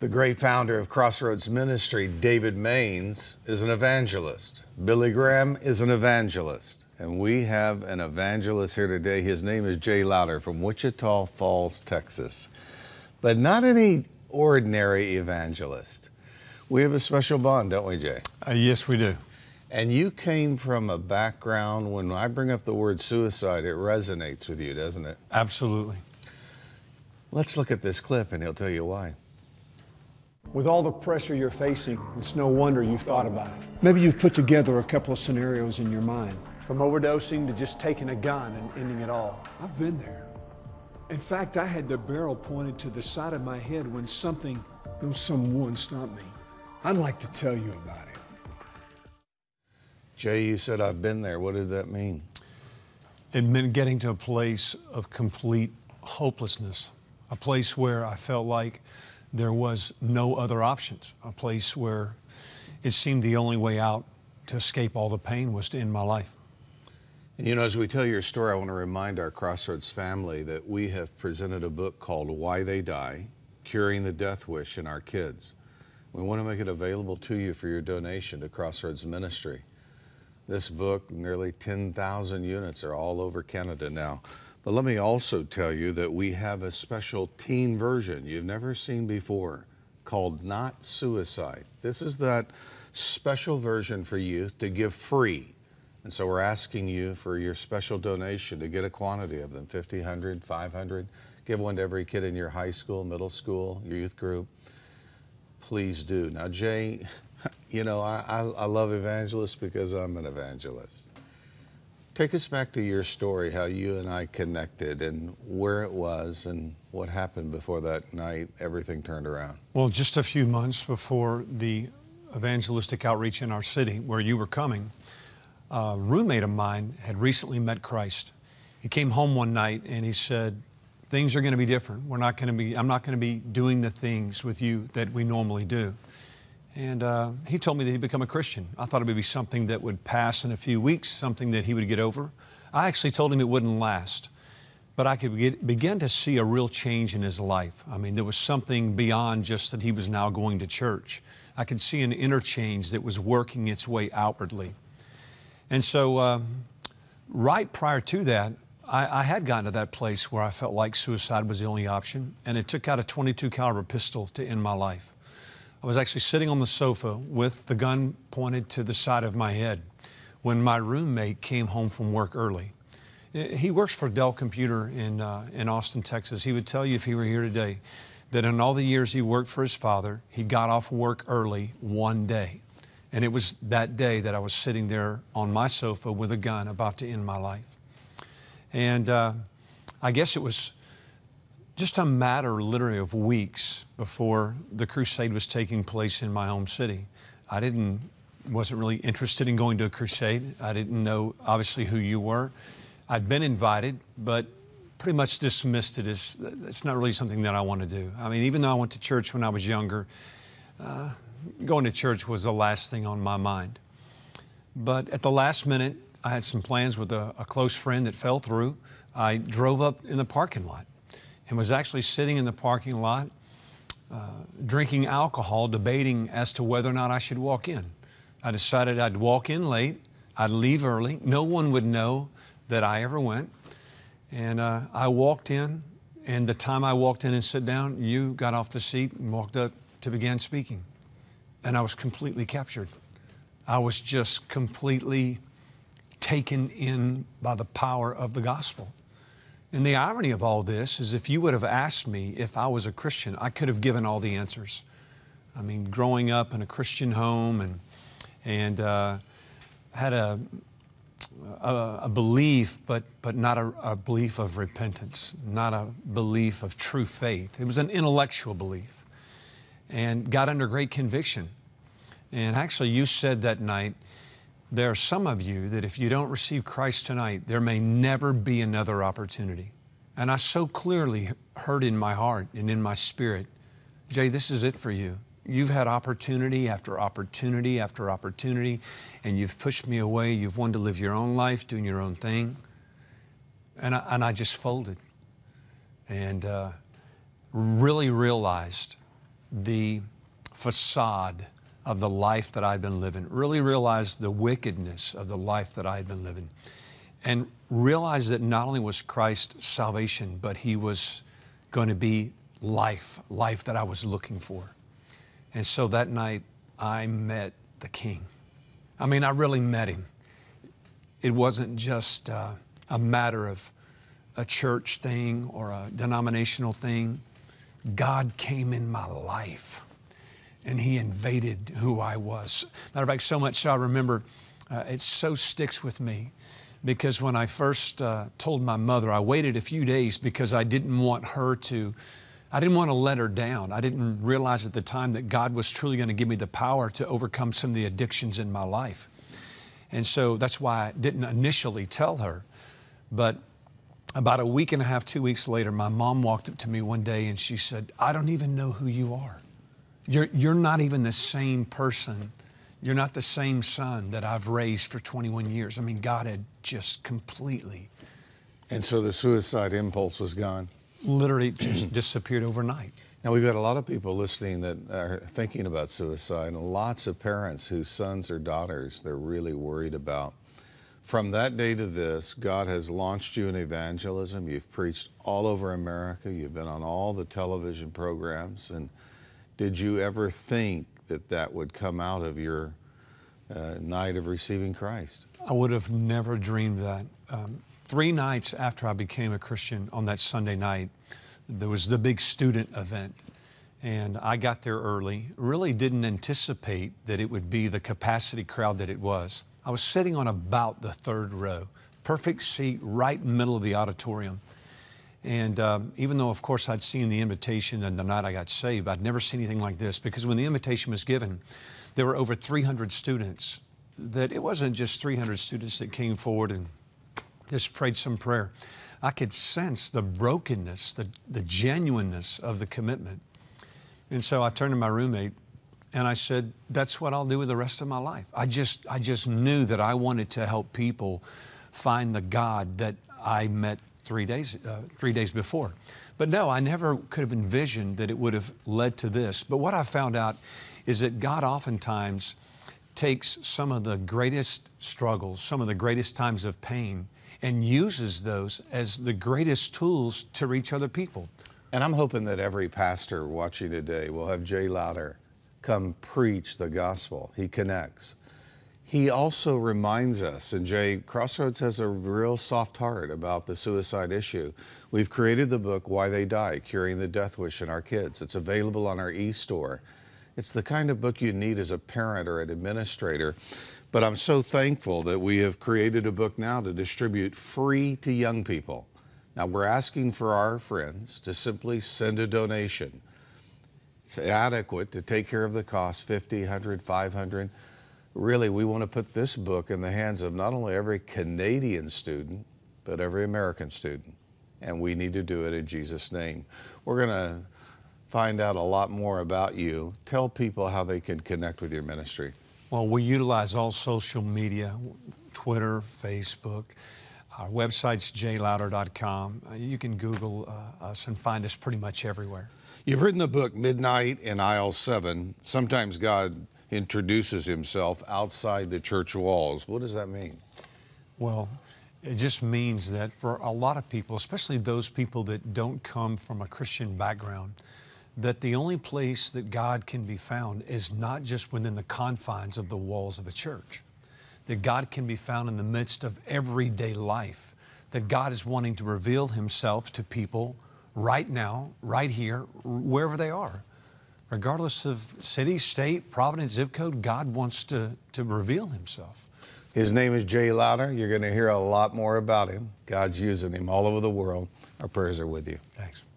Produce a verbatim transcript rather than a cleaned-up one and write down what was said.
The great founder of Crossroads Ministry, David Mains, is an evangelist. Billy Graham is an evangelist. And we have an evangelist here today. His name is Jay Louder from Wichita Falls, Texas. But not any ordinary evangelist. We have a special bond, don't we, Jay? Uh, yes, we do. And you came from a background, when I bring up the word suicide, it resonates with you, doesn't it? Absolutely. Let's look at this clip and he'll tell you why. With all the pressure you're facing, it's no wonder you've thought about it. Maybe you've put together a couple of scenarios in your mind. From overdosing to just taking a gun and ending it all. I've been there. In fact, I had the barrel pointed to the side of my head when something, no someone stopped me. I'd like to tell you about it. Jay, you said I've been there. What did that mean? It meant getting to a place of complete hopelessness, a place where I felt like there was no other options, a place where it seemed the only way out to escape all the pain was to end my life. And you know, as we tell your story, I want to remind our Crossroads family that we have presented a book called Why They Die, Curing the Death Wish in Our Kids. We want to make it available to you for your donation to Crossroads Ministry. This book, nearly ten thousand units are all over Canada now. But let me also tell you that we have a special teen version you've never seen before called Not Suicide. This is that special version for youth to give free. And so we're asking you for your special donation to get a quantity of them, fifty, one hundred, five hundred. Give one to every kid in your high school, middle school, your youth group. Please do. Now, Jay, you know, I, I, I love evangelists because I'm an evangelist. Take us back to your story, how you and I connected and where it was and what happened before that night, everything turned around. Well, just a few months before the evangelistic outreach in our city where you were coming, a roommate of mine had recently met Christ. He came home one night and he said, things are going to be different. We're not going to be, I'm not going to be doing the things with you that we normally do. And uh, he told me that he'd become a Christian. I thought it would be something that would pass in a few weeks, something that he would get over. I actually told him it wouldn't last, but I could get, begin to see a real change in his life. I mean, there was something beyond just that he was now going to church. I could see an interchange that was working its way outwardly. And so uh, right prior to that, I, I had gotten to that place where I felt like suicide was the only option, and it took out a twenty-two caliber pistol to end my life. I was actually sitting on the sofa with the gun pointed to the side of my head when my roommate came home from work early. He works for Dell Computer in, uh, in Austin, Texas. He would tell you if he were here today that in all the years he worked for his father, he got off work early one day. And it was that day that I was sitting there on my sofa with a gun about to end my life. And uh, I guess it was just a matter literally of weeks before the crusade was taking place in my home city. I didn't, wasn't really interested in going to a crusade. I didn't know obviously who you were. I'd been invited, but pretty much dismissed it as, it's not really something that I want to do. I mean, even though I went to church when I was younger, uh, going to church was the last thing on my mind. But at the last minute, I had some plans with a, a close friend that fell through. I drove up in the parking lot and was actually sitting in the parking lot uh, drinking alcohol, debating as to whether or not I should walk in. I decided I'd walk in late, I'd leave early, no one would know that I ever went. And uh, I walked in, and the time I walked in and sat down, you got off the seat and walked up to begin speaking. And I was completely captured. I was just completely taken in by the power of the gospel. And the irony of all this is if you would have asked me if I was a Christian, I could have given all the answers. I mean, growing up in a Christian home and, and uh, had a, a, a belief, but, but not a, a belief of repentance, not a belief of true faith. It was an intellectual belief and got under great conviction. And actually you said that night, there are some of you that if you don't receive Christ tonight, there may never be another opportunity. And I so clearly heard in my heart and in my spirit, Jay, this is it for you. You've had opportunity after opportunity after opportunity, and you've pushed me away. You've wanted to live your own life, doing your own thing. And I, and I just folded and uh, really realized the facade of the life that I've been living, really realized the wickedness of the life that I had been living, and realized that not only was Christ salvation, but He was going to be life, life that I was looking for. And so that night I met the King. I mean, I really met Him. It wasn't just uh, a matter of a church thing or a denominational thing. God came in my life and He invaded who I was. Matter of fact, so much so I remember, uh, it so sticks with me, because when I first uh, told my mother, I waited a few days because I didn't want her to, I didn't want to let her down. I didn't realize at the time that God was truly going to give me the power to overcome some of the addictions in my life. And so that's why I didn't initially tell her. But about a week and a half, two weeks later, my mom walked up to me one day and she said, I don't even know who you are. You're, you're not even the same person. You're not the same son that I've raised for twenty-one years. I mean, God had just completely. And so the suicide impulse was gone? Literally just disappeared overnight. Now, we've got a lot of people listening that are thinking about suicide, and lots of parents whose sons or daughters they're really worried about. From that day to this, God has launched you in evangelism. You've preached all over America. You've been on all the television programs. And did you ever think that that would come out of your uh, night of receiving Christ? I would have never dreamed that. Um, three nights after I became a Christian, on that Sunday night, there was the big student event. And I got there early, really didn't anticipate that it would be the capacity crowd that it was. I was sitting on about the third row, perfect seat right in the middle of the auditorium. And um, even though, of course, I'd seen the invitation and the night I got saved, I'd never seen anything like this, because when the invitation was given, there were over three hundred students. That it wasn't just three hundred students that came forward and just prayed some prayer. I could sense the brokenness, the, the genuineness of the commitment. And so I turned to my roommate and I said, that's what I'll do with the rest of my life. I just, I just knew that I wanted to help people find the God that I met three days, uh, three days before. But no, I never could have envisioned that it would have led to this. But what I found out is that God oftentimes takes some of the greatest struggles, some of the greatest times of pain, and uses those as the greatest tools to reach other people. And I'm hoping that every pastor watching today will have Jay Louder come preach the gospel. He connects. He also reminds us, and Jay, Crossroads has a real soft heart about the suicide issue. We've created the book, Why They Die, Curing the Death Wish in Our Kids. It's available on our e-store. It's the kind of book you need as a parent or an administrator. But I'm so thankful that we have created a book now to distribute free to young people. Now, we're asking for our friends to simply send a donation. It's adequate to take care of the cost, fifty, a hundred, five hundred. Really, we want to put this book in the hands of not only every Canadian student, but every American student. And we need to do it in Jesus' name. We're going to find out a lot more about you. Tell people how they can connect with your ministry. Well, we utilize all social media, Twitter, Facebook. Our website's Jay Louder dot com. You can Google uh, us and find us pretty much everywhere. You've written the book, Midnight in Aisle seven. Sometimes God introduces Himself outside the church walls. What does that mean? Well, it just means that for a lot of people, especially those people that don't come from a Christian background, that the only place that God can be found is not just within the confines of the walls of a church. That God can be found in the midst of everyday life. That God is wanting to reveal Himself to people right now, right here, wherever they are. Regardless of city, state, providence, zip code, God wants to, to reveal Himself. His name is Jay Louder. You're going to hear a lot more about Him. God's using Him all over the world. Our prayers are with you. Thanks.